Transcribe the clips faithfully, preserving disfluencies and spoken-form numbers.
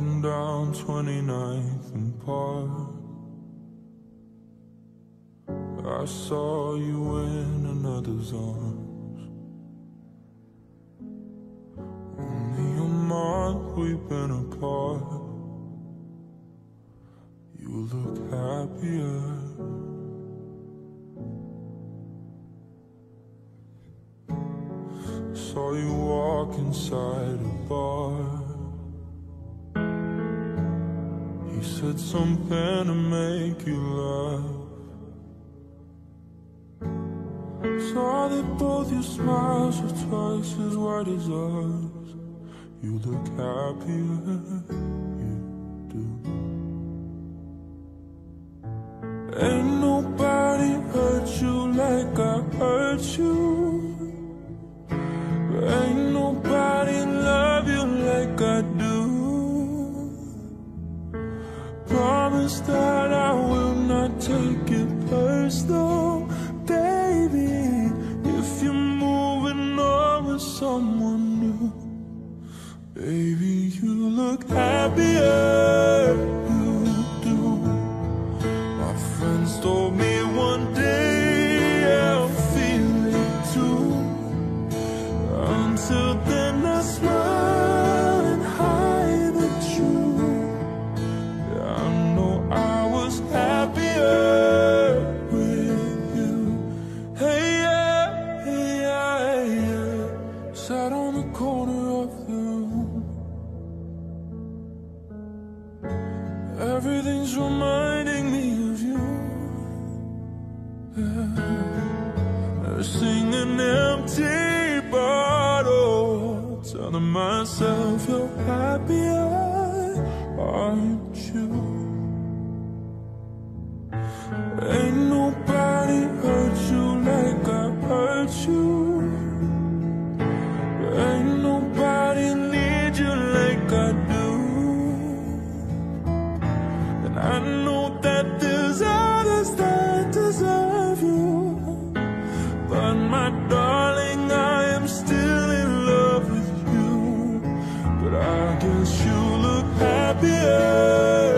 walking down twenty-ninth and Park, I saw you in another's arms. Only a month we've been apart. You look happier. I saw you walk inside a bar. You said something to make you laugh. Saw that both your smiles were twice as wide as ours. You look happier, you do. Ain't nobody hurt you like I hurt you. Ain't nobody love you like I do. Promise that I will not take it personal, baby. If you're moving on with someone new, baby, you look happier, you do. My friends told me one day I'll feel it too. Until then I smile and hide the truth. Everything's reminding me of you. Yeah. Nursing an empty bottle, telling myself you're happier, aren't you? Ain't nobody hurt you like I hurt you. Ain't nobody need you like I do. I know that there's others that deserve you, but my darling, I am still in love with you. But I guess you look happier,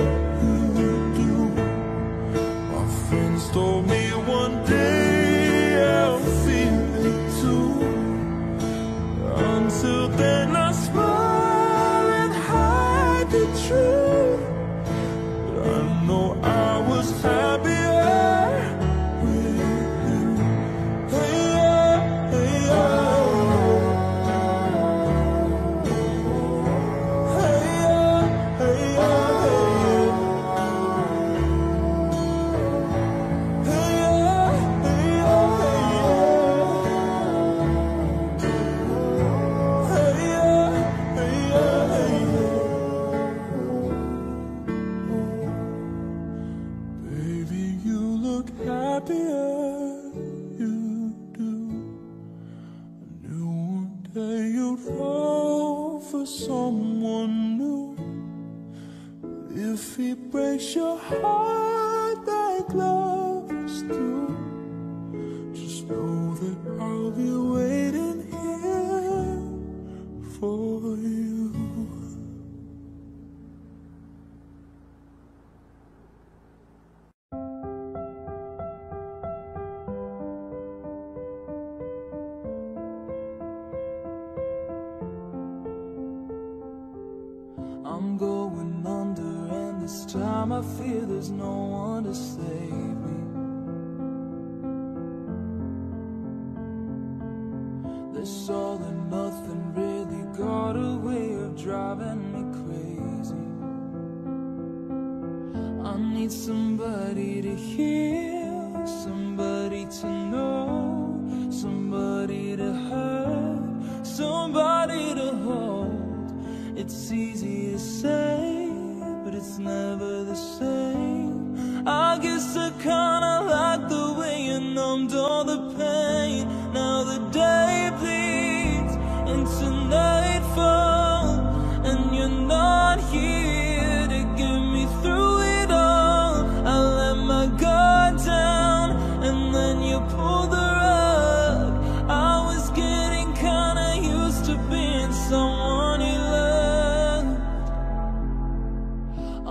you do. My friends told me one day I'll feel it too. Until then I smile and hide the truth. No, I was happier with you. Hey, yeah, hey, yeah. Hey, yeah, hey, yeah. Hey, yeah, hey, yeah. Hey, yeah, hey, yeah. Happier, you do. I knew one day you'd fall for someone new. If he breaks your heart like love is do, just know that I'll be waiting here for you. I'm going under, and this time I fear there's no one to save me. This all or nothing really got a way of driving me crazy. I need somebody to hear, somebody to know, somebody to hurt, somebody to hold. It's easy to say, but it's never the same. I guess I kinda like the way you numbed all the pain. Now the day bleeds into nightfall, and you're not here to get me through it all. I let my guard down, and then you pulled the rug. I was getting kinda used to being someone you loved.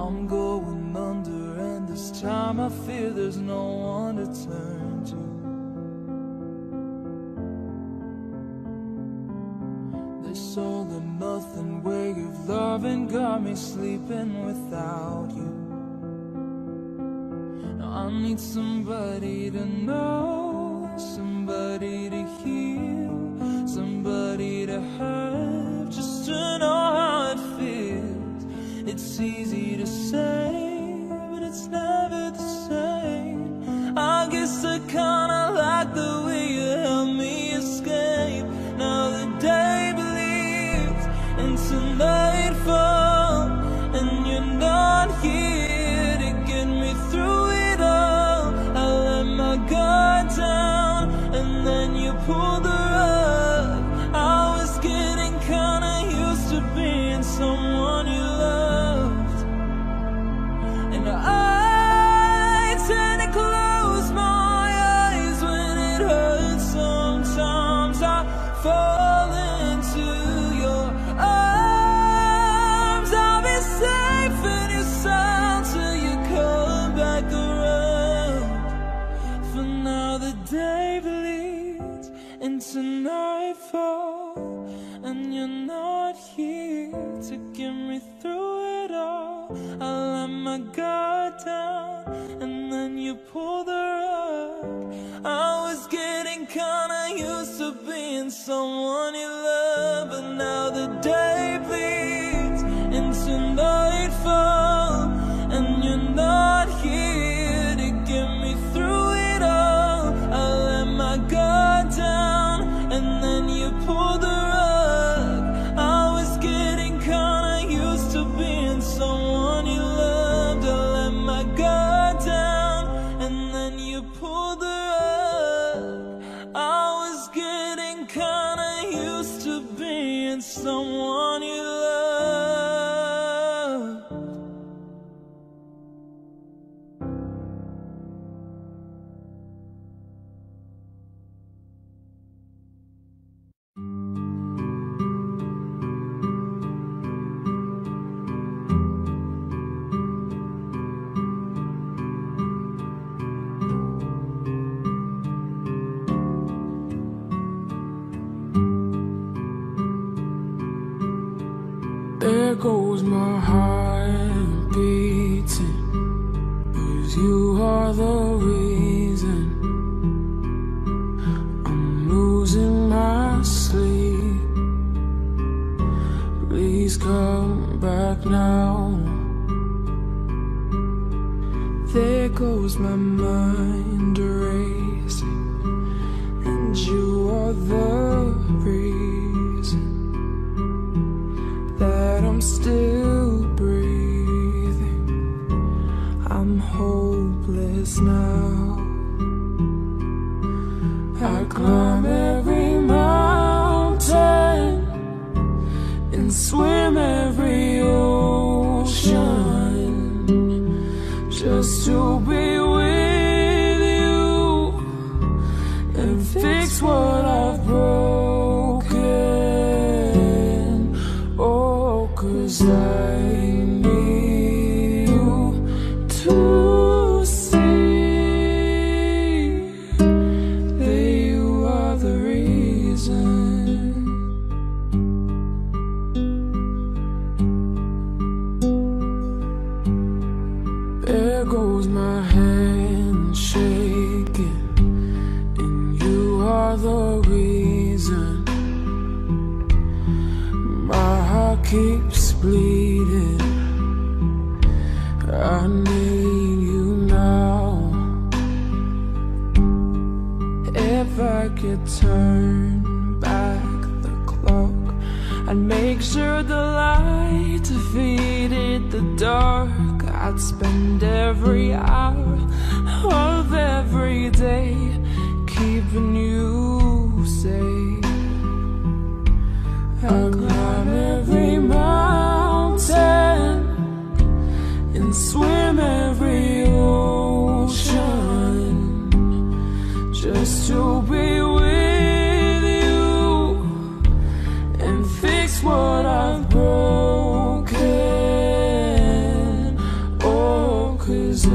I'm going under, and this time I fear there's no one to turn to. This all or nothing way of loving got me sleeping without you. Now I need somebody to know, somebody to heal, somebody to have, just to know how it feels. It's easy to say, but it's never the same. I guess I kinda like the way you helped me escape. Now the day bleeds into nightfall, and you're not here to get me through it all. I let my guard down, and then you pulled the rug. I was getting kinda used to being someone you loved, and I tend to close my eyes when it hurts. Sometimes I fall into your arms. I'll be safe in your side till you come back around. For now the day bleeds into nightfall, and you're not here to get me through it all. I let my guard down, and then you pulled the rug. I was getting kinda used to being someone you love, but now the day bleeds into nightfall, and you're not here to get me through it all. I let my guard down, and then you pulled the rug. I was getting kinda used to being someone you loved. I let my guard down, and then you pulled the rug. I was getting kinda used to being someone you loved. There goes my heart beating, 'cause you are the reason I'm losing my sleep. Please come back now. There goes my mind racing, and you are the reason that I'm still breathing. I'm hopeless now. I climb every mountain and swim every ocean just to be with you and fix what I've broken. Oh, 'cause I need you to see that you are the reason. There goes my hand shaking, and you are the reason my heart keeps bleeding. I need you now. If I could turn back the clock, I'd make sure the light defeated the dark. I'd spend every hour of every day keeping you safe. I'd climb every mountain and swim every ocean just to be with you and fix what I've broken. Too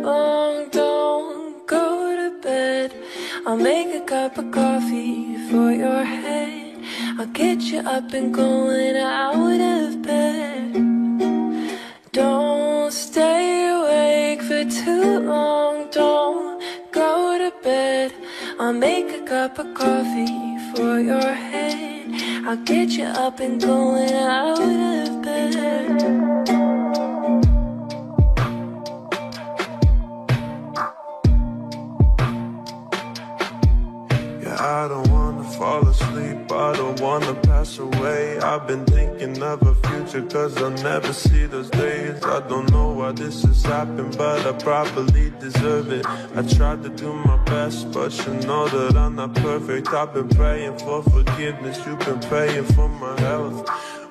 long, don't go to bed. I'll make a cup of coffee for your head. I'll get you up and going out of bed. Don't stay awake for too long, don't go to bed. I'll make a cup of coffee for your head. I'll get you up and going out of bed. I don't wanna fall asleep, I don't wanna pass away. I've been thinking of a future, cause I'll never see those days. I don't know why this has happened, but I probably deserve it. I tried to do my best, but you know that I'm not perfect. I've been praying for forgiveness, you've been praying for my health.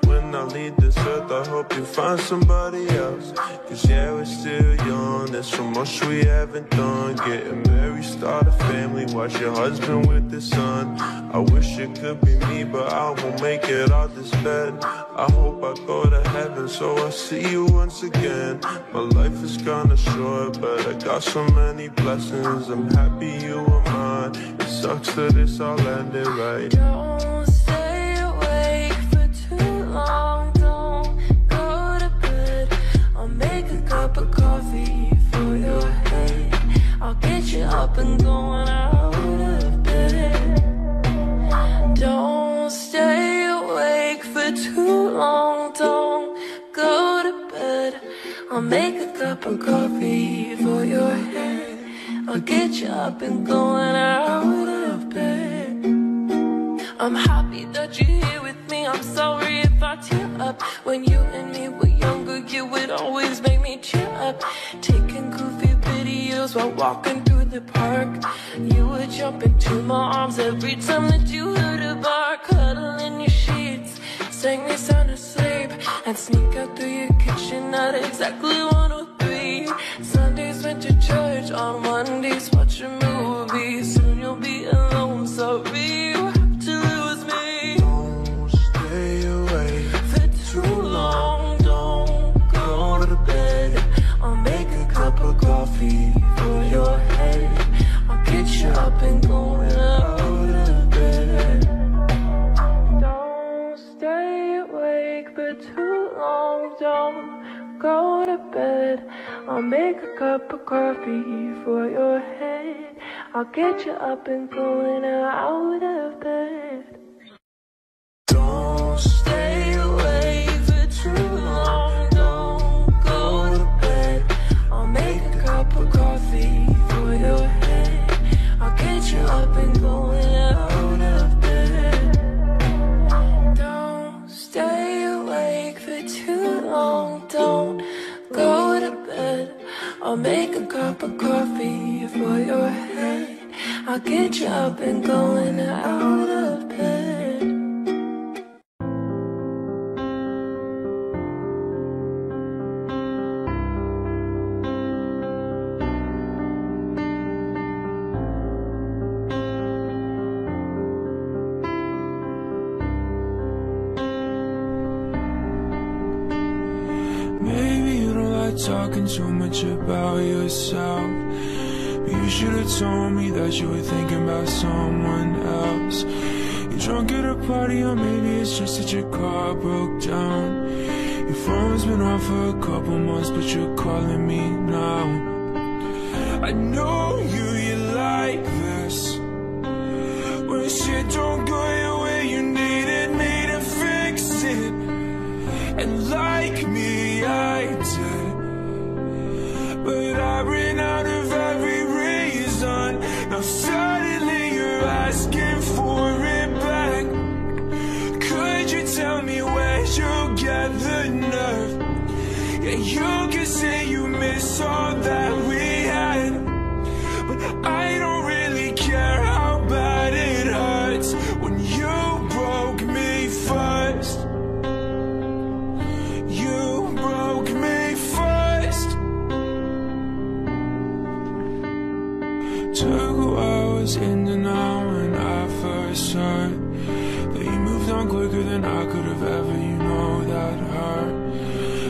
When I leave this earth, I hope you find somebody else. Cause yeah, we're still young, there's so much we haven't done. Getting married, start a family, watch your husband with his son. I wish it could be me, but I won't make it out this bed. I hope I go to heaven, so I see you once again. My life is kinda short, but I got so many blessings. I'm happy you were mine, it sucks that it's all ended right. Don't stay awake for too long, don't go to bed. I'll make a cup of coffee for your head. I'll get you up and going out of bed. Don't stay awake for too long, don't go to bed. I'll make a cup of coffee for your head. I'll get you up and going out of bed. I'm happy that you're here with me, I'm sorry if I tear up. When you and me were younger, you would always make me cheer up. Taking goofy videos while walking through the park, you would jump into my arms every time that you heard a bark. Cuddle in your sheets, sang me sound asleep, and sneak out through your kitchen at exactly one oh three. Sundays went to church, on Mondays watch a movie. Soon you'll be alone, sorry. Coffee for your head. I'll get you up and going out of bed. Don't stay awake for too long, don't go to bed. I'll make a cup of coffee for your head. I'll get you up and going out of bed. Don't stay awake for too long, don't go to bed. I'll make coffee for your head. I'll get you up and going out of bed. Don't stay awake for too long, don't go to bed. I'll make a cup of coffee for your head. I'll get you up and going out of bed. Talking too much about yourself. You should have told me that you were thinking about someone else. You're drunk at a party, or maybe it's just that your car broke down. Your phone's been off for a couple months, but you're calling me now. I know you, you like this. When shit don't go your way, you needed me to fix it. And like me, I did, but I ran out of every reason. Now suddenly you're asking for it back. Could you tell me where you get the nerve? Yeah, you can say you miss all that we had, but I don't really care how bad it hurts when you broke me first. You broke me first. Took who I was in denial when I first heard that you moved on quicker than I could have ever, you know that hurt.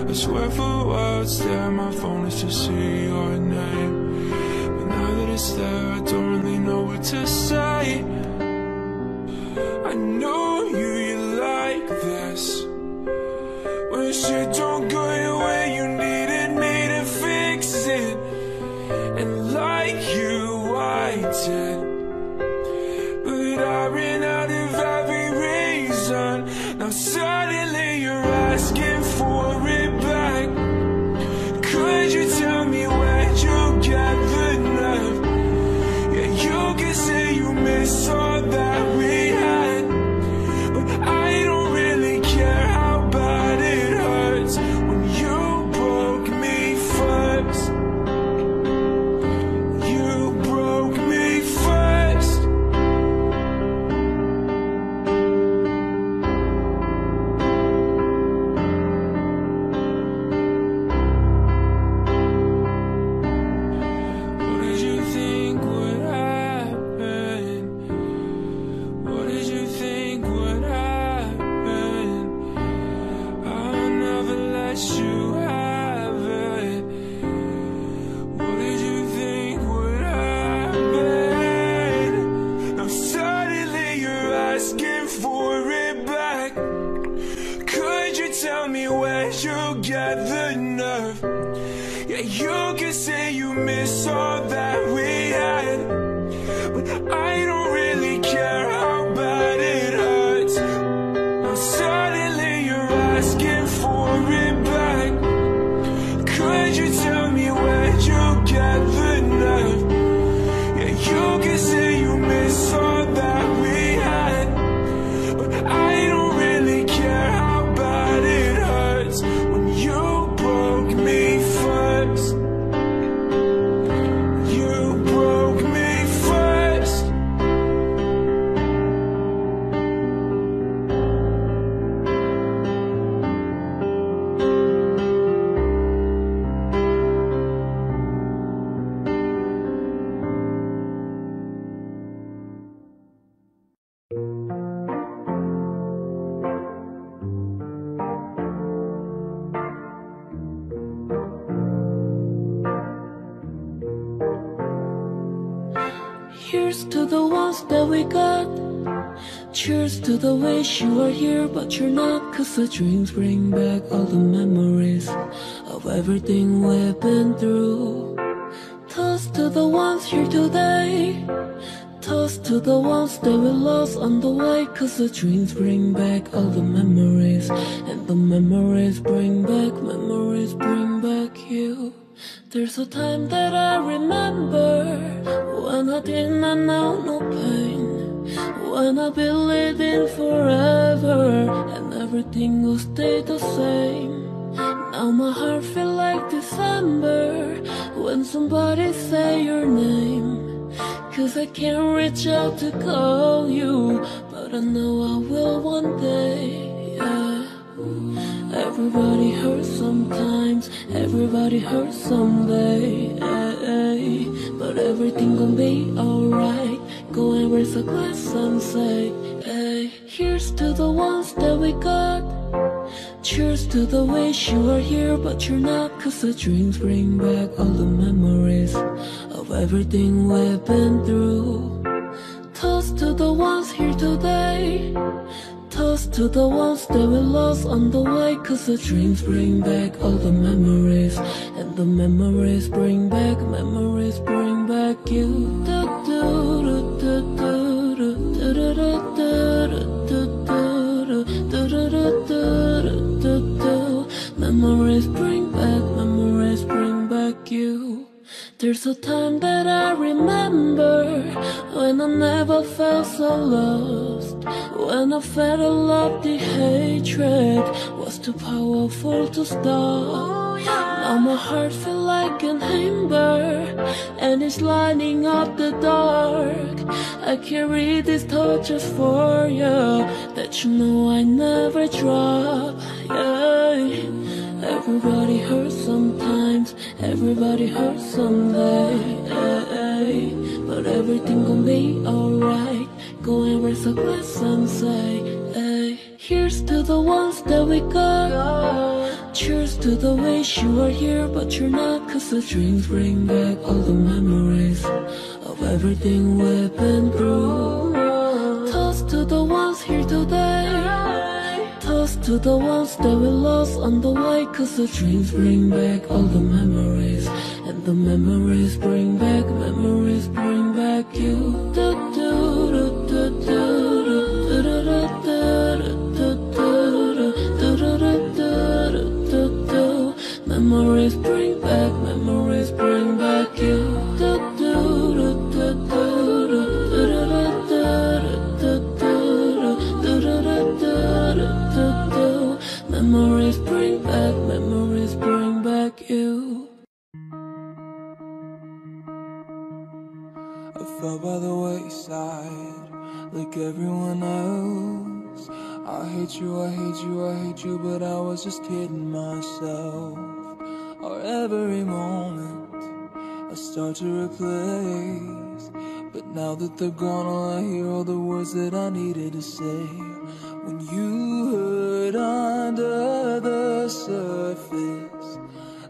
I swear for a while it's there, my phone is to see your name, but now that it's there I don't really know what hard to say. I know you, you like this. When shit don't go your way, you needed me to fix it. And like you, I did, but I ran out of every reason. Now suddenly you're asking for it back. Could you tell me where you get the nerve? Yeah, you can say you miss all that we had, but I don't really care how bad it hurts when you broke me first. You broke me first. What did you think would happen? What did you think would happen? I'll never let you have it. What did you think would happen? Now suddenly you're asking for it back. Could you tell me where you get the nerve? Yeah, you can say you miss all that we had, but I don't really care how bad it hurts. Now suddenly you're asking for it back. Could you tell me where you get the nerve? Yeah, you can say you miss all that we had, but I don't really care how bad it hurts when you broke me first. You broke me first. Here's to the ones that we got. Cheers to the wish you were here, but you're not. Cause the drinks bring back all the memories of everything we've been through. Toast to the ones here today. Toast to the ones that we lost on the way. Cause the dreams bring back all the memories, and the memories bring back, memories bring back you. There's a time that I remember, when I did not know no pain, when I believed in forever, and everything will stay the same. Now my heart feels like December, when somebody say your name. Cause I can't reach out to call you, but I know I will one day, yeah. Everybody hurts sometimes, everybody hurts someday, ay, ay. But everything gon' be alright, go and raise a glass and say, ay. Here's to the ones that we got. Cheers to the wish you were here but you're not. Cause the dreams bring back all the memories of everything we've been through. Toast to the ones here today. Toast to the ones that we lost on the way. Cause the dreams bring back all the memories, and the memories bring back, memories bring back you. Memories bring back, memories bring back you. There's a time that I remember, when I never felt so lost, when I felt a lot the hatred was too powerful to stop. Now my heart feels like an ember, and it's lighting up the dark. I carry these torches for you, that you know I never drop, yeah. Everybody hurts sometimes, everybody hurts someday, ay, ay. But everything gon' be alright, go and raise a glass and say, ay. Here's to the ones that we got. Cheers to the wish you were here but you're not. Cause the dreams bring back all the memories of of everything we've been through. Toast to the ones here today, toast to the ones that we lost on the way. Cause the dreams bring back all the memories, and the memories bring back, memories bring back you. Do do do do do do do do. Memories bring back, memories bring back you. Memories bring back, memories bring back you. I fell by the wayside like everyone else. I hate you, I hate you, I hate you, but I was just kidding myself. Or every moment I start to replace, but now that they're gone, all I hear all the words that I needed to say. When you hurt under the surface,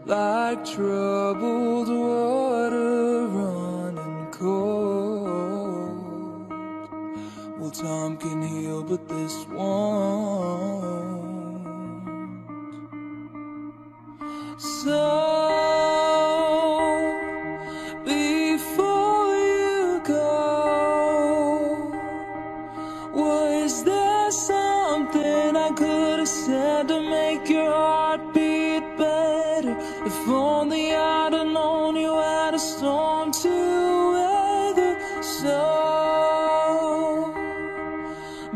like troubled water running cold. Well, time can heal, but this won't. So, before you go, was there something I could have said to make your heart beat better? If only I'd have known you had a storm to weather. So,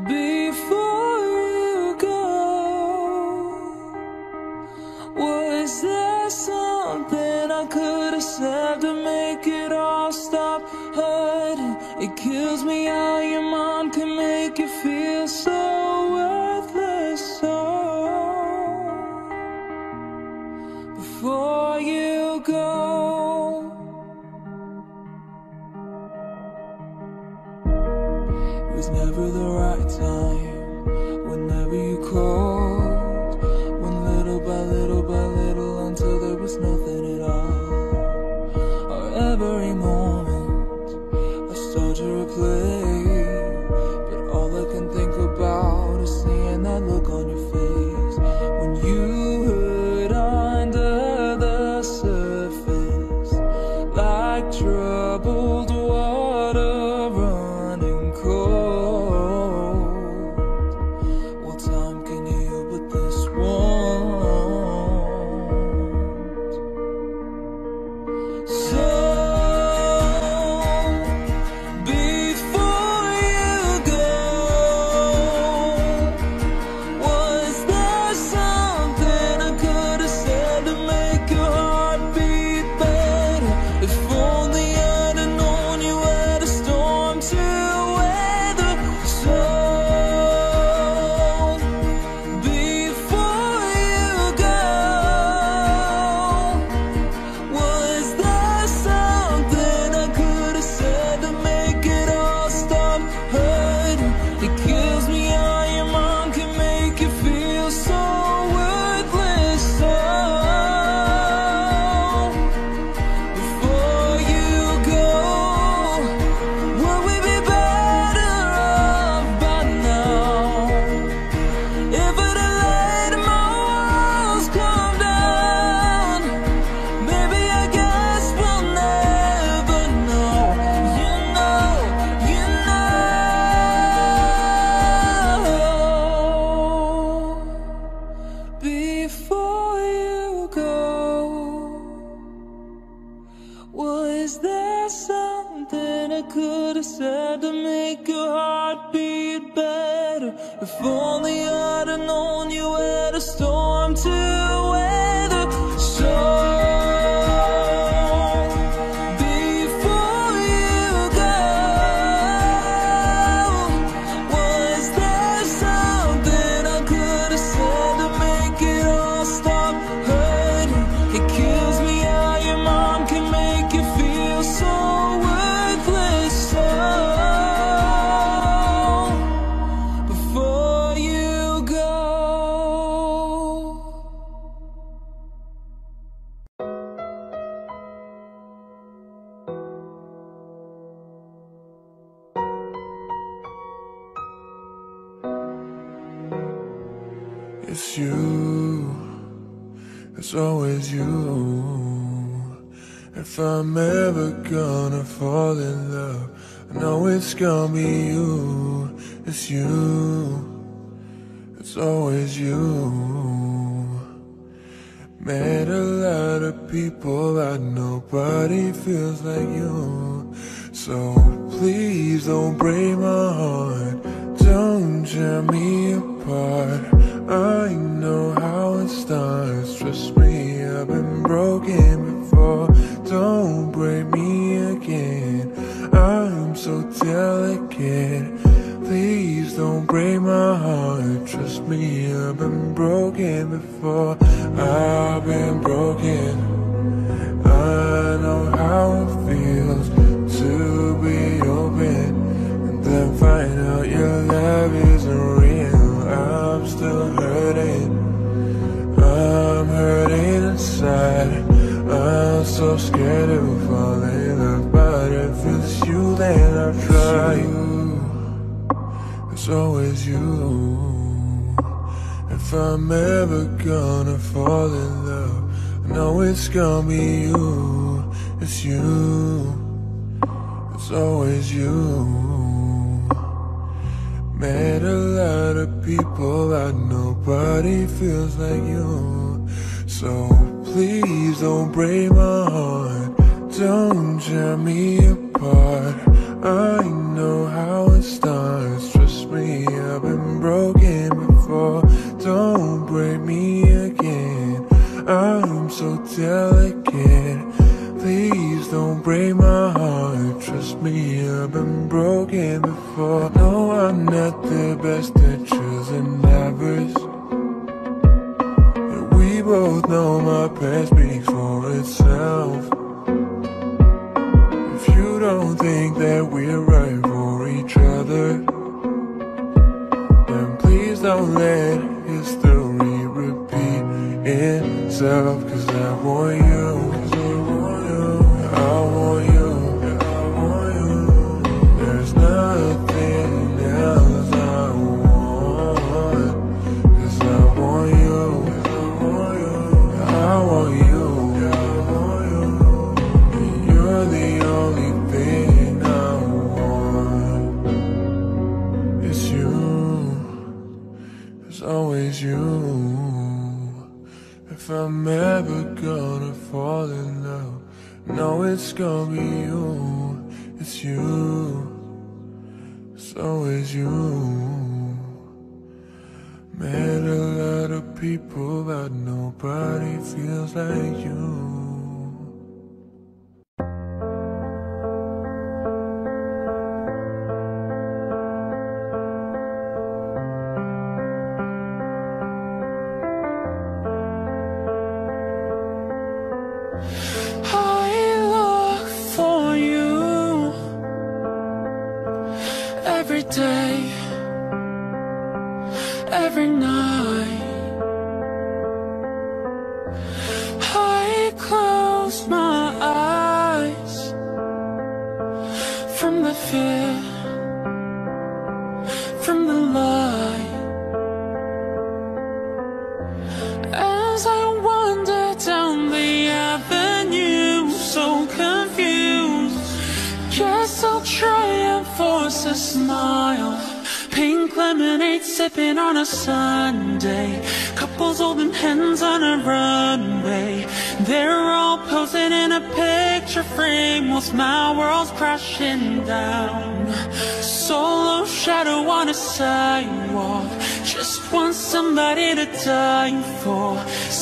before you go, was there something I could have said to make it all stop hurting? It kills me how your mind can make you feel so worthless. So, before you go, it was never the right time. Whenever you called, when little by little by little, until there was nothing at all. Or every moment I start to replay, but all I can think about is seeing that look on your face. When you hurt under the surface, like troubled water running cold. Well, time can heal, but this won't. Was there something I could have said to make your heart beat better? If only I'd have known you had a storm to weather. So, It's you, it's always you. If I'm ever gonna fall in love, I know it's gonna be you. It's you, it's always you. Met a lot of people, but nobody feels like you. So please don't break my heart, don't tear me apart. I know how it starts, trust me, I've been broken before. Don't break me again, I'm so delicate. Please don't break my heart, trust me, I've been broken before. I've been broken, I know how it feels to be open, and then find out your love isn't real. I'm still hurting, I'm hurting inside. I'm so scared to fall in love, but if it's you then I'll try. It's always you. If I'm ever gonna fall in love, I know it's gonna be you. It's you, it's always you. Met a lot of people, but nobody feels like you. So please don't break my heart, don't tear me apart. I know how it starts, trust me, I've been broken before. Don't break me again, I'm so delicate. Please don't break my heart, trust me, I've been broken before. No, I'm not the best at choosing lovers, and we both know my past speaks for itself. If you don't think that we're right for each other, then please don't let history repeat itself. Cause I want you, I want you, I want you. There's nothing else I want. Cause I want you, I want you, I want you. And you're the only thing I want. It's you, it's always you. If I'm ever gonna fall in love, no, it's gonna be you. It's you, it's always you. Met a lot of people, but nobody feels like you.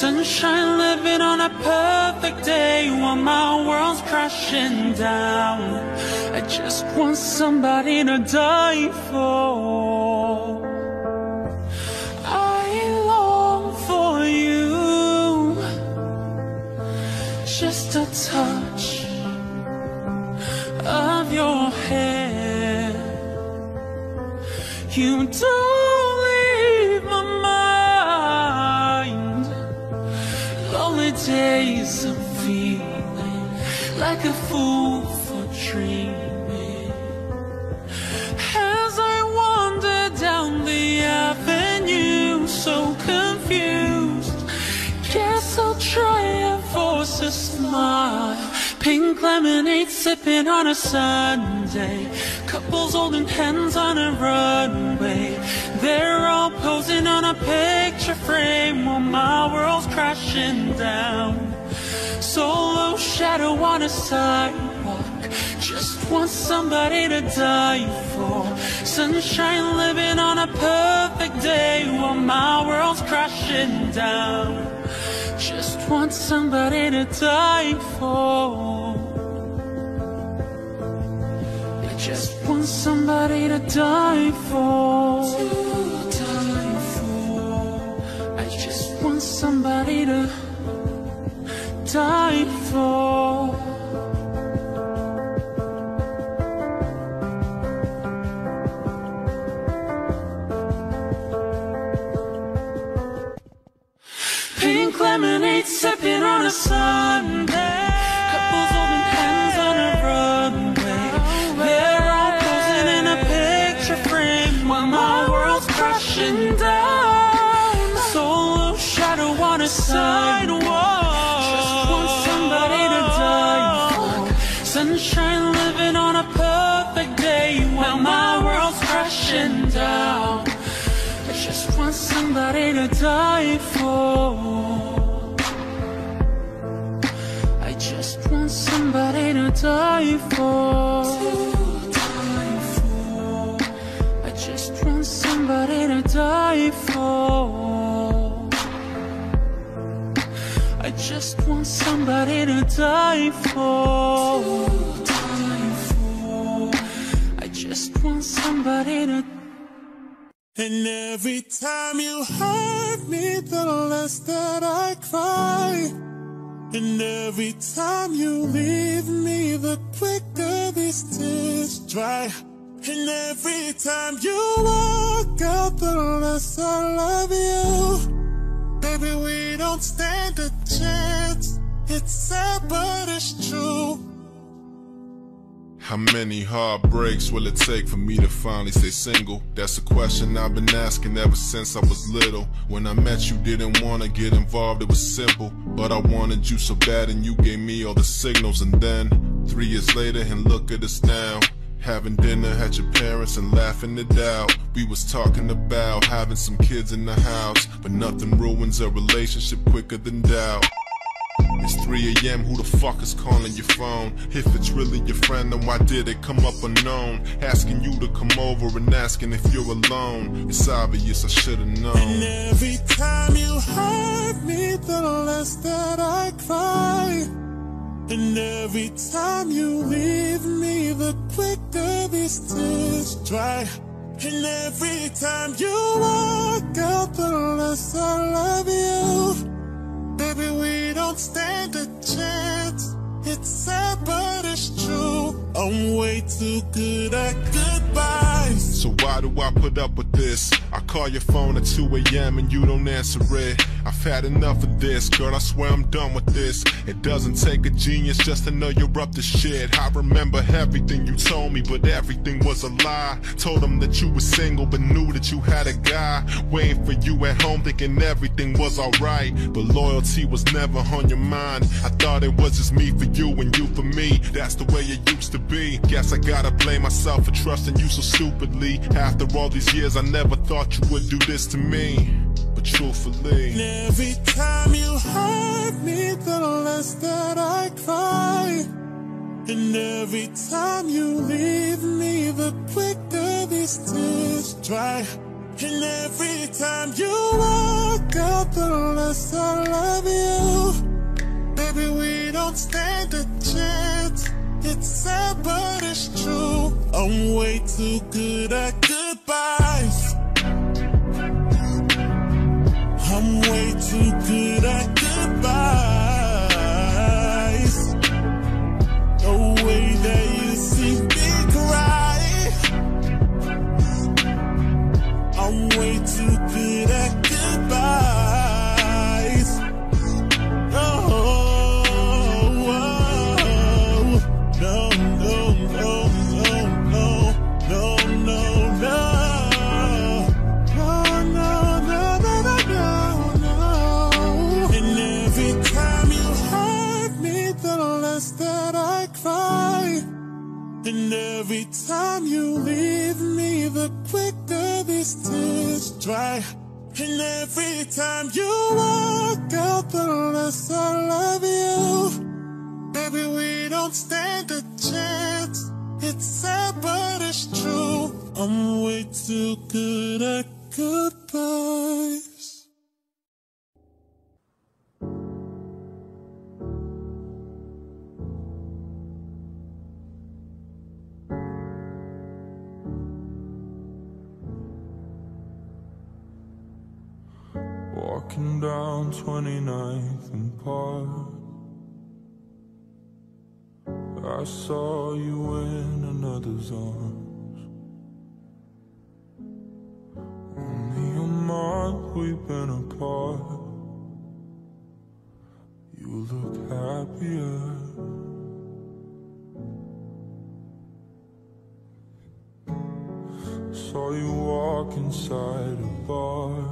Sunshine living on a perfect day while my world's crashing down. I just want somebody to die for. I long for you, just a touch of your hair. You don't leave my mind. Days I'm feeling like a fool for dreaming. As I wander down the avenue, so confused, lemonade sipping on a Sunday. Couples holding hands on a runway. They're all posing on a picture frame while my world's crashing down. Solo shadow on a sidewalk, just want somebody to die for. Sunshine living on a perfect day while my world's crashing down. Just want somebody to die for. I just want somebody to die for. To die for. I just want somebody to die for. Pink lemonade sipping on a Sunday. Couples holding hands on a runway. They're all posing in a picture frame while my world's crashing down. Solo shadow on a sidewalk. Sunshine living on a perfect day while my world's crashing down. I just want somebody to die for. I just want somebody to die for. To die for. I just want somebody to die for. I just want somebody to die for. To die for. I just want somebody to. And every time you hurt me, the less that I cry. And every time you leave me, the quicker these tears dry. And every time you walk out, the less I love you. Baby, we don't stand a chance. It's sad, but it's true. How many heartbreaks will it take for me to finally stay single? That's a question I've been asking ever since I was little. When I met you, didn't want to get involved, it was simple. But I wanted you so bad and you gave me all the signals. And then, three years later, and look at us now. Having dinner at your parents and laughing it out. We was talking about having some kids in the house. But nothing ruins a relationship quicker than doubt. It's three A M, who the fuck is calling your phone? If it's really your friend, then why did it come up unknown? Asking you to come over and asking if you're alone. It's obvious, I should've known. And every time you hurt me, the less that I cry. And every time you leave me, the quicker these tears dry. And every time you walk out, the less I love you. Baby, we don't stand a chance. It's sad, but it's true. I'm way too good at goodbyes. So why do I put up with this? I call your phone at two A M and you don't answer it. I've had enough of this, girl, I swear I'm done with this. It doesn't take a genius just to know you're up to shit. I remember everything you told me, but everything was a lie. Told him that you were single, but knew that you had a guy. Waiting for you at home, thinking everything was alright. But loyalty was never on your mind. I thought it was just me for you and you for me. That's the way it used to be. Guess I gotta blame myself for trusting you so stupidly. After all these years, I never thought you would do this to me. Truthfully. And every time you hurt me, the less that I cry. And every time you leave me, the quicker these tears dry. And every time you walk out, the less I love you. Baby, we don't stand a chance. It's sad, but it's true. I'm way too good at goodbyes. I'm way too good at goodbyes. The way that you see me cry. I'm way too good at goodbyes. Oh, oh, oh. No, no, no, no, no, no, no, no. No, no, no, no, no. And every time you leave me, the quicker these tears dry. And every time you walk out, the less I love you. Baby, we don't stand a chance. It's sad, but it's true. I'm way too good at goodbyes. Walking down twenty-ninth and Park, I saw you in another's arms. Only a month we've been apart. You look happier. Saw you walk inside a bar.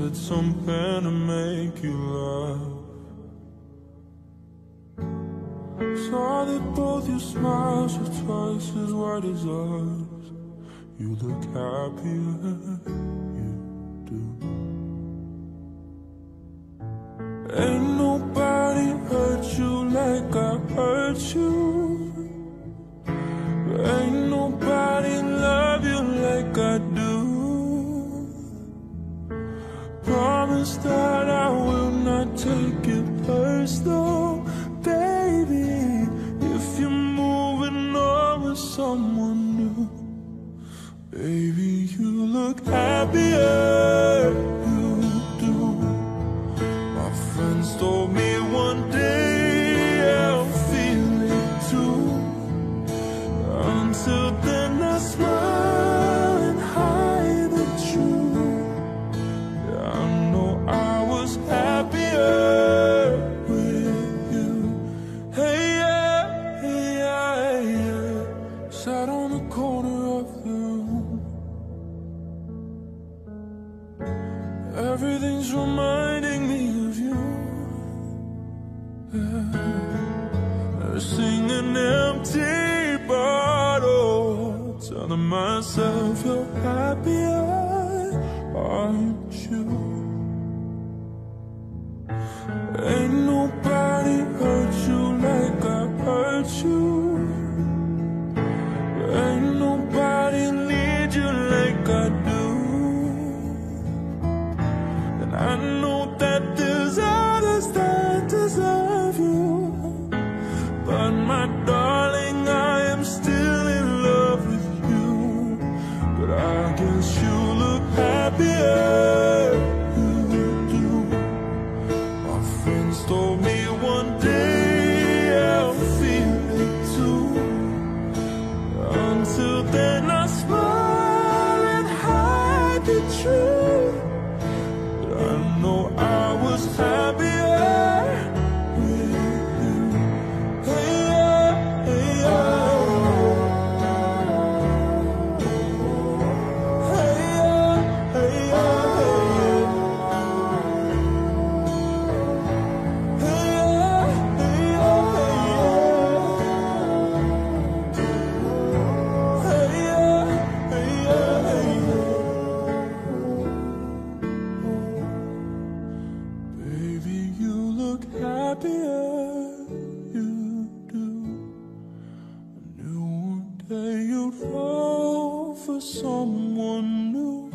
Said something to make you laugh. Saw that both your smiles were twice as wide as ours. You look happier, you do. Ain't nobody hurt you like I hurt you. Ain't nobody love you like I do. Promise that I will not take it personal, baby. If you're moving on with someone new, baby, you look happier, you do. My friends told me one day I'll feel it too. Until then I smile and hide the truth. Happier with you. Hey, yeah, hey, yeah, hey, yeah. Sat on the corner of the room. Everything's reminding me of you. Yeah. Nursing an empty bottle, telling myself you're happier, aren't you? Ain't nobody hurt you like I hurt you. Ain't nobody need you like I do. And I know that there's others that deserve you, but my darling, I am still in love with you. But I guess you look happier. Told me one day I'll feel it too. Until then I smile and hide the truth. But I know I was happier with you. Hey, yeah, hey, yeah. Hey, yeah, hey, yeah. Someone new.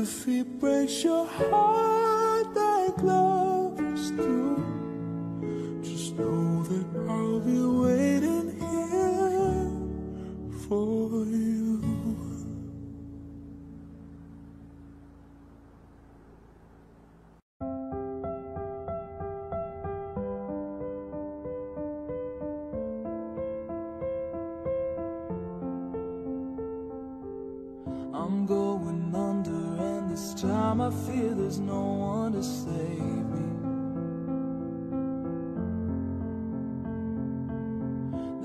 If he breaks your heart like love used to, just know that I'll be waiting here for you. I'm going under, and this time I fear there's no one to save me.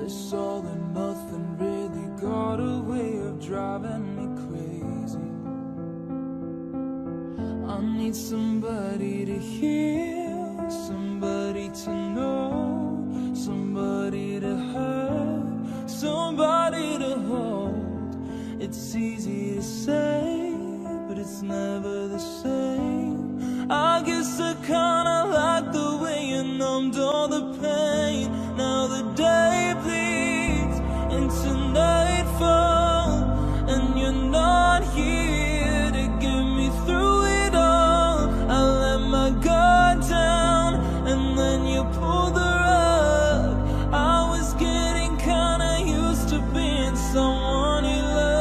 This all or nothing really got a way of driving me crazy. I need somebody to hear, somebody to know. It's easy to say, but it's never the same. I guess I kinda like the way you numbed all the pain. Now the day bleeds into nightfall, and you're not here to get me through it all. I let my guard down, and then you pulled the rug. I was getting kinda used to being someone you loved.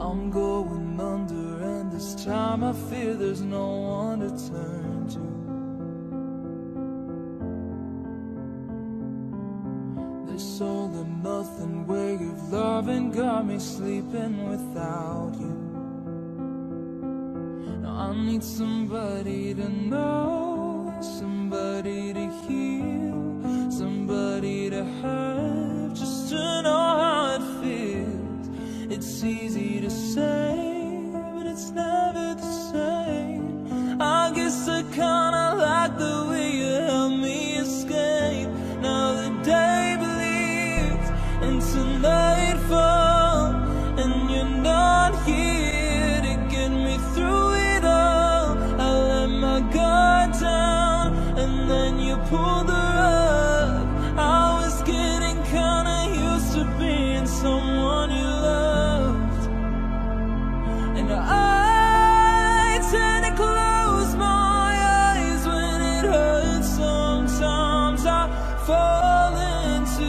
I'm going under, and this time I fear there's no one to turn to. This all or nothing way of loving got me sleeping without you. Now I need somebody to know, somebody to heal, somebody to have, just to know how it feels. It's easy to say, but it's never the same. I guess I kinda like the way you helped me escape. Now the day into nightfall, and you're not here to get me through it all. I let my guard down, and then you pulled the rug. I was getting kinda used to being someone you loved, and I tend to close my eyes when it hurts. Sometimes I fall into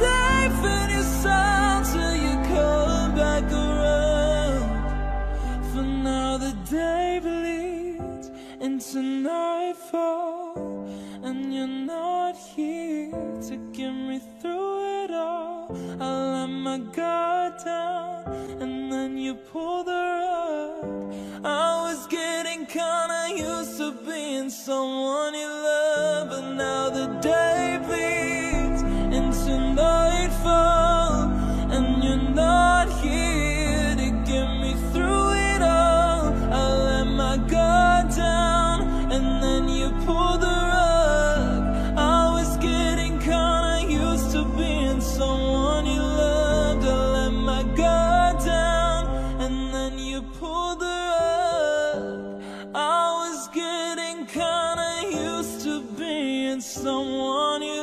safe in your sound till you come back around. For now the day bleeds into nightfall, and you're not here to get me through it all. I let my guard down, and then you pulled the rug. I was getting kinda used to being someone you love, but now the day bleeds into nightfall, and you're not here to get me through it all. I let my guard down, and then you pulled the rug. I was getting kinda used to being someone you loved. I let my guard down, and then you pulled the rug. I was getting kinda used to being someone you loved.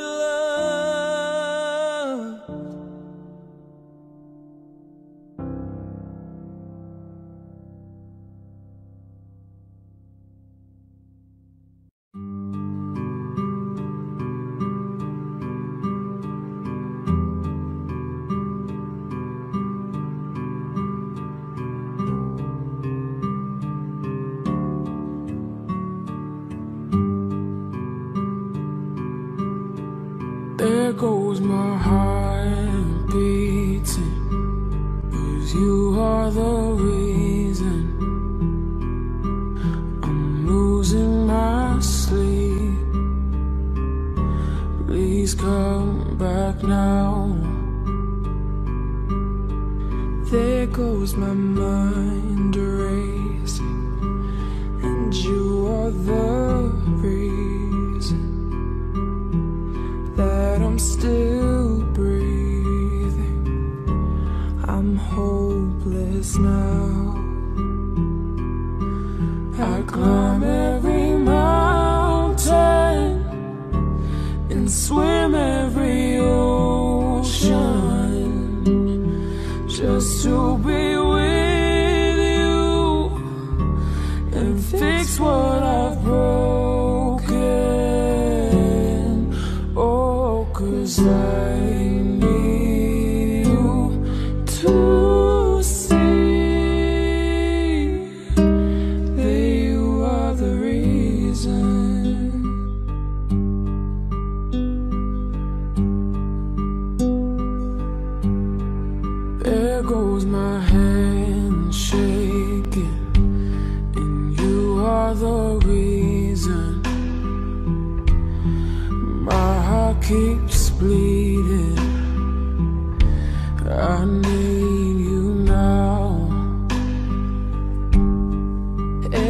There goes my heart beating, 'cause you are the reason I'm losing my sleep. Please come back now. There goes my mind racing, and you are the reason that I'm still breathing. I'm hopeless now. I climb every mountain and swim every ocean just to be with you and fix what I've broken. 'Cause I need you to see that you are the reason. There goes my hand shaking, and you are the reason my heart keeps bleeding. I need you now.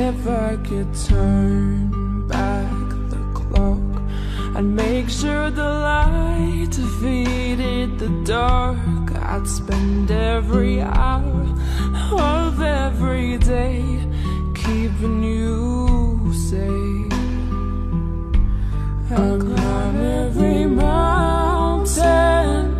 If I could turn back the clock, I I'd make sure the light defeated the dark. I'd spend every hour of every day keeping you safe. I'll climb every mountain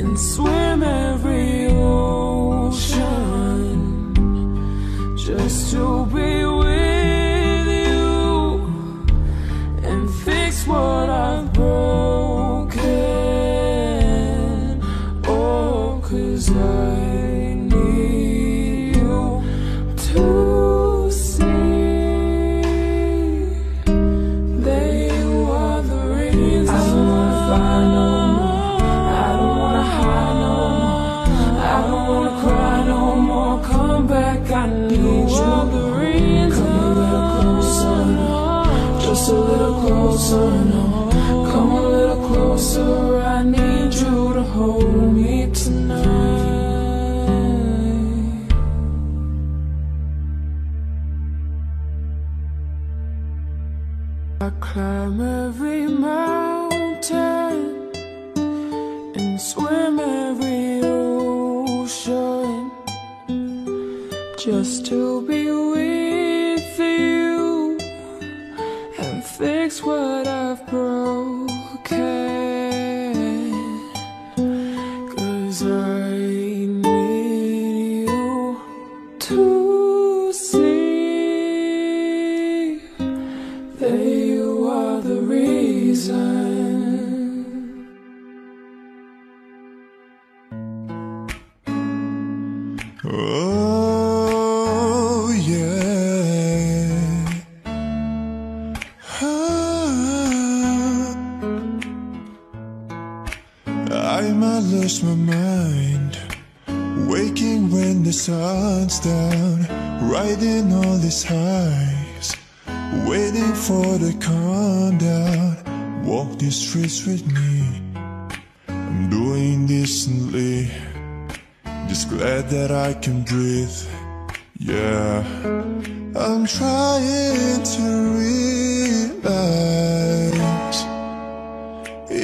and swim every ocean just to be with you and fix what I've broken. Oh, 'cause I need you to a little closer, no. Come a little closer. I need you to hold me tonight. I climb every mountain and swim every ocean just to be with you. Fix what I've broken, 'cause I need you to see that you are the reason. Oh. I might lose my mind, waking when the sun's down, riding all these highs, waiting for the calm down. Walk these streets with me, I'm doing decently, just glad that I can breathe. Yeah, I'm trying to realize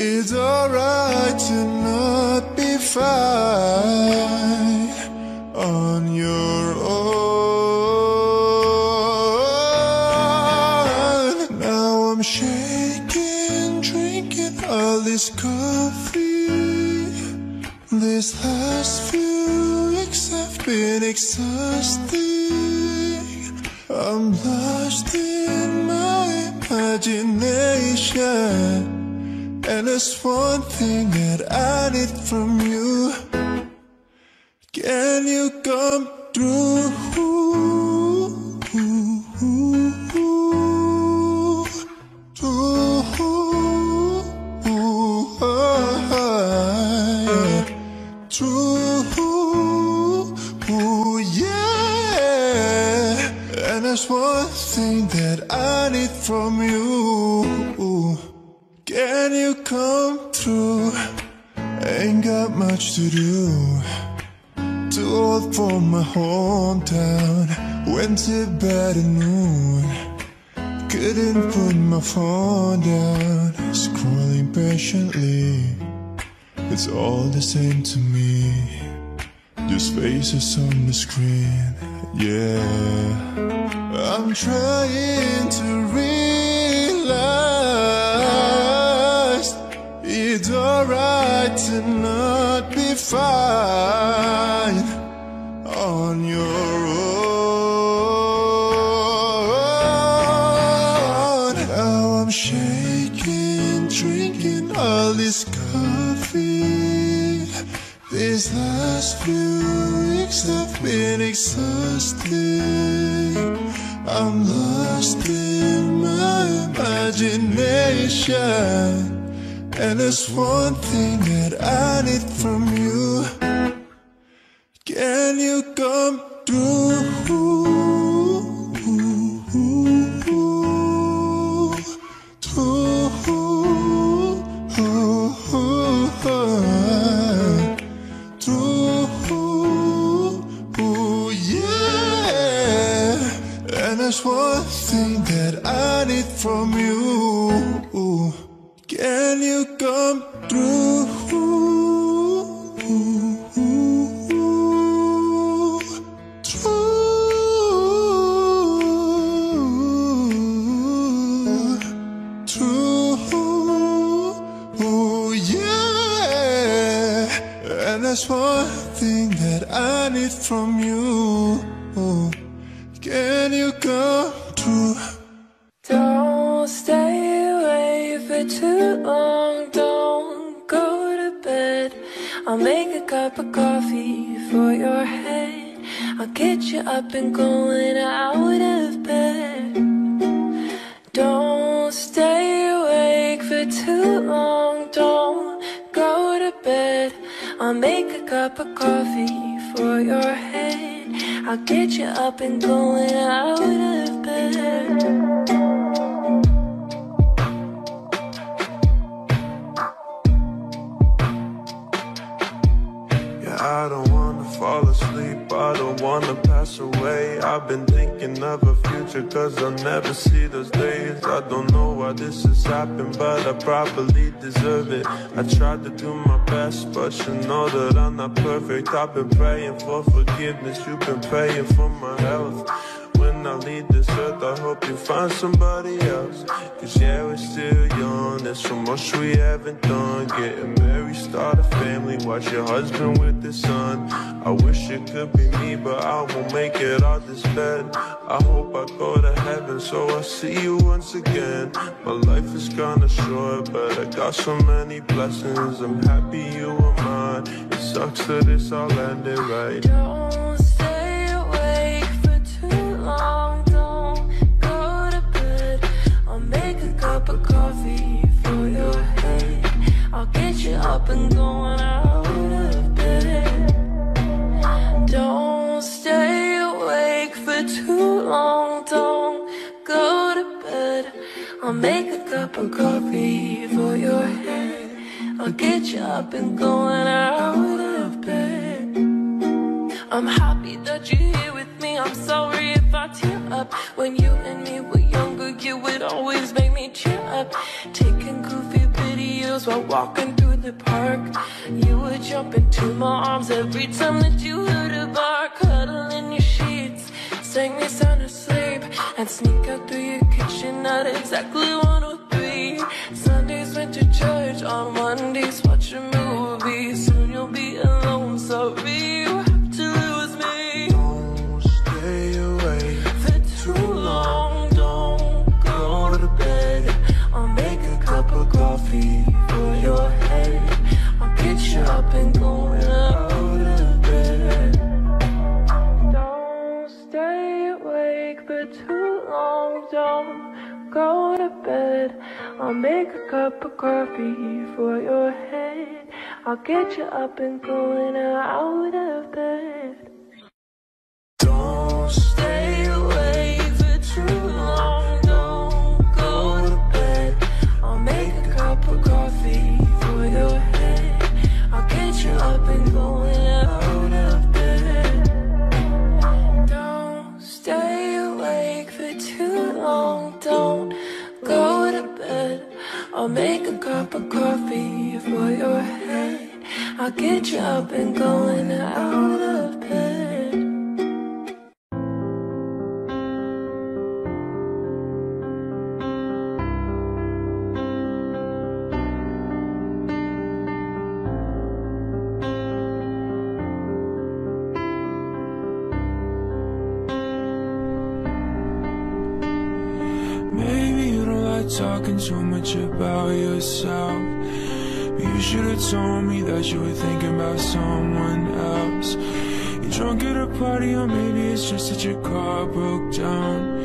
it's alright to not be fine on your own. Now I'm shaking, drinking all this coffee. These last few weeks have been exhausting. I'm lost in my imagination, and there's one thing that I need from you. Can you come through? Through, yeah. And there's one thing that I need from you. Can you come through? Ain't got much to do, too old for my hometown. Went to bed at noon, couldn't put my phone down. Scrolling patiently, it's all the same to me, just faces on the screen. Yeah, I'm trying to realize it's alright to not be fine on your own. Now I'm shaking, drinking all this coffee. These last few weeks have been exhausting. I'm lost in my imagination, and there's one thing that I need from you. Can you come through? Through, through, yeah. And there's one everything that I need from you. Can you come through? There's one thing that I need from you. Oh, can you come through? Don't stay away for too long. Don't go to bed. I'll make a cup of coffee for your head. I'll get you up and going out of bed. Don't stay awake for too long. Don't go to bed. I'll make a cup of coffee for your head. I'll get you up and going out of bed. I don't wanna fall asleep, I don't wanna pass away. I've been thinking of a future, cause I'll never see those days. I don't know why this has happened, but I probably deserve it. I tried to do my best, but you know that I'm not perfect. I've been praying for forgiveness, you've been praying for my health. When I leave this earth, I hope you find somebody else. Cause yeah, we're still young, there's so much we haven't done. Getting married, start a family, watch your husband with his son. I wish it could be me, but I won't make it out this bed. I hope I go to heaven, so I'll see you once again. My life is kinda short, but I got so many blessings. I'm happy you are mine, it sucks that it's all ended right. Don't stay awake for too long. Cup of coffee for your head. I'll get you up and going out of bed. Don't stay awake for too long. Don't go to bed. I'll make a cup of coffee for your head. I'll get you up and going out of bed. I'm happy that you're here with me. I'm sorry if I tear up. When you and me were younger, you would always make me cheer up. Taking goofy videos while walking through the park. You would jump into my arms every time that you heard a bark. Cuddle in your sheets, sang me sound asleep, and sneak out through your kitchen at exactly one oh three. Sundays went to church, on Mondays watch a movie. Soon you'll be alone, sorry you have to lose me. Don't stay away for too long. Coffee for your head. I'll get you up and going out of bed. Don't stay awake for too long. Don't go to bed. I'll make a cup of coffee for your head. I'll get you up and going out of bed. Don't stay awake for too long. Don't go to bed. I'll make a cup of coffee for your head. I'll get you up and going out of bed. Don't stay awake for too long. Don't go to bed. I'll make a cup of coffee for your head. I'll get you up and going out of bed. Talking too much about yourself. You should have told me that you were thinking about someone else. You're drunk at a party, or maybe it's just that your car broke down.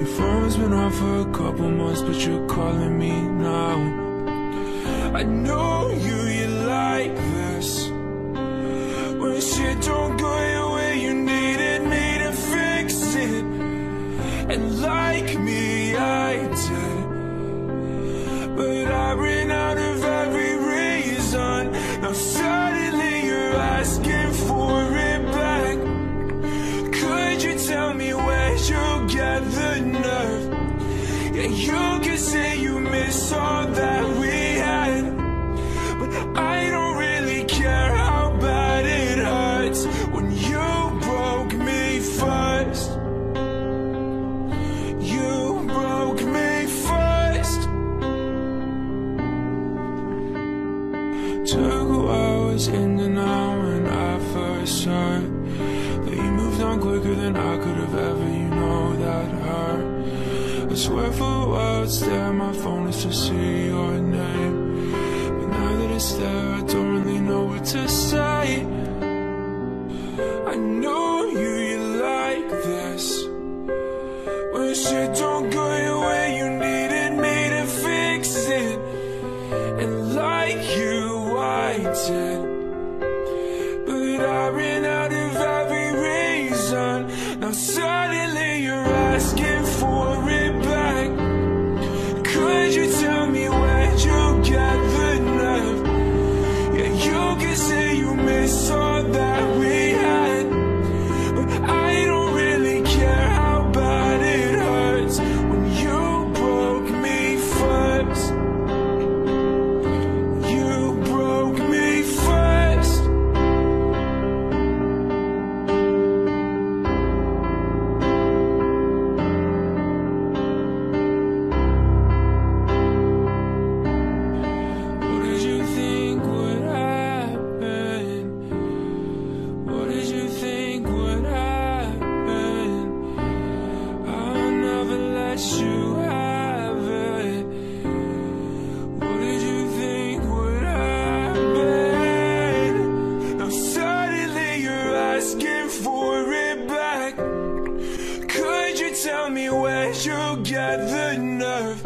Your phone's been on for a couple months, but you're calling me now. I know you, you like this. When shit don't go your way, you needed me to fix it. And like me, I did. But I ran out of every reason. Now suddenly you're asking for it back. Could you tell me where you get the nerve? You can say you miss all that we had, but I don't really care how bad it hurts when you broke me first. You broke me first. Took hours in the night when I first saw that you moved on quicker than I could have ever. You know that hurt. I swear for words that my phone is to see your name, but now that it's there I don't really know what to say. I know you, you like this, when shit don't go your way you needed me to fix it. And like you I did, but I ran out of every reason. Now suddenly you're asking for it. Say you miss all that we had, but I don't really care how bad it hurts when you broke me first. You broke me first. What did you think would happen? You have it. What did you think would happen? Now suddenly you're asking for it back. Could you tell me where you get the nerve?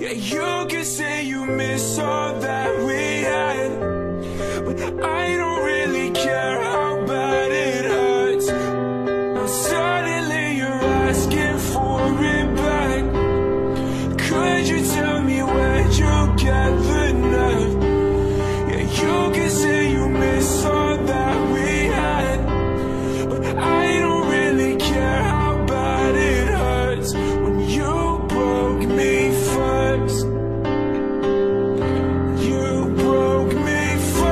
Yeah, you can say you miss all that we had, but I don't really care how bad it hurts. Now suddenly you're asking for it back. Could you tell me where'd you get the nerve? Yeah, you can say you miss all that we had, but I don't really care how bad it hurts when you broke me first. You broke me first.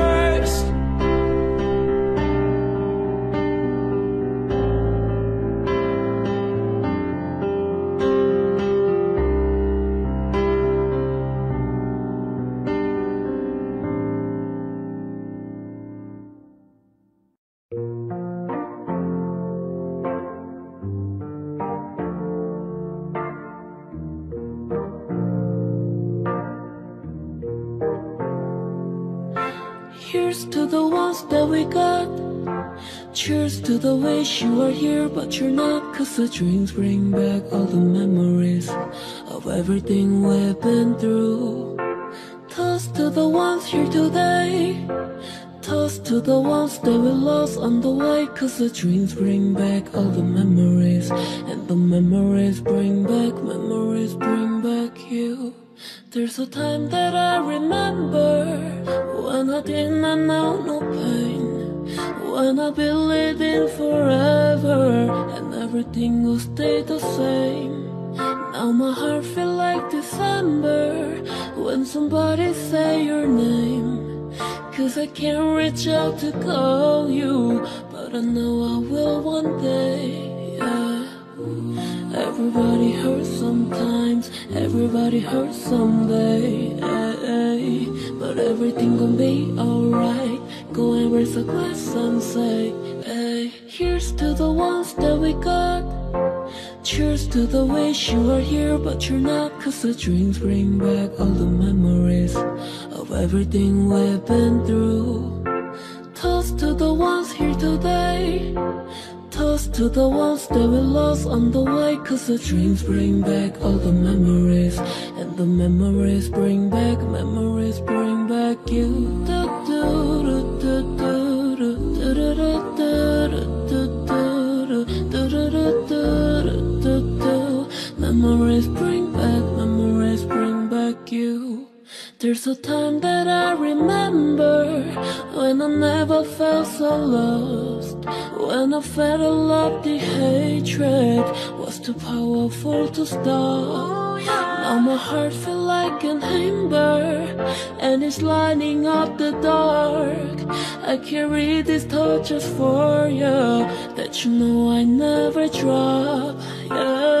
Here's to the ones that we got. Cheers to the wish you are here but you're not, cause the drinks bring back all the memories of everything we've been through. Toss to the ones here today. Toss to the ones that we lost on the way, cause the dreams bring back all the memories, and the memories bring back, memories bring back you. There's a time that I remember when I did not know no pain, when I believed in forever and everything will stay the same. Now my heart feels like December when somebody say your name, cause I can't reach out to call you, but I know I will one day, yeah. Everybody hurts sometimes, everybody hurts someday, ay, ay. But everything gon' be alright, go and raise a glass and say, ay. Here's to the ones that we got. Cheers to the wish you are here but you're not, cause the drinks bring back all the memories of everything we've been through. Toss to the ones here today. Toss to the ones that we lost on the way, cause the dreams bring back all the memories, and the memories bring back, memories bring back you. Memories bring back, memories bring back you. There's a time that I remember when I never felt so lost, when I felt all of the hatred was too powerful to stop. Now my heart feels like an ember, and it's lighting up the dark. I carry these torches for you that you know I never drop, yeah.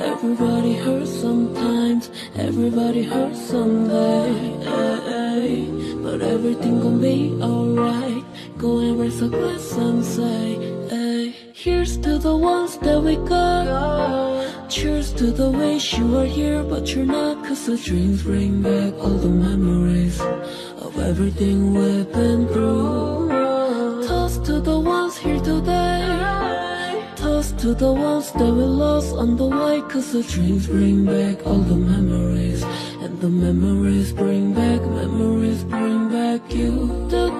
Everybody hurts sometimes, everybody hurts someday, ay, ay. But everything gon' be alright, go and raise a glass and say, ay. Here's to the ones that we got, cheers to the wish you were here but you're not. Cause the dreams bring back all the memories of everything we've been through. Toast to the ones here today, to the ones that we lost on the way. Cause the dreams bring back all the memories, and the memories bring back, memories bring back you. The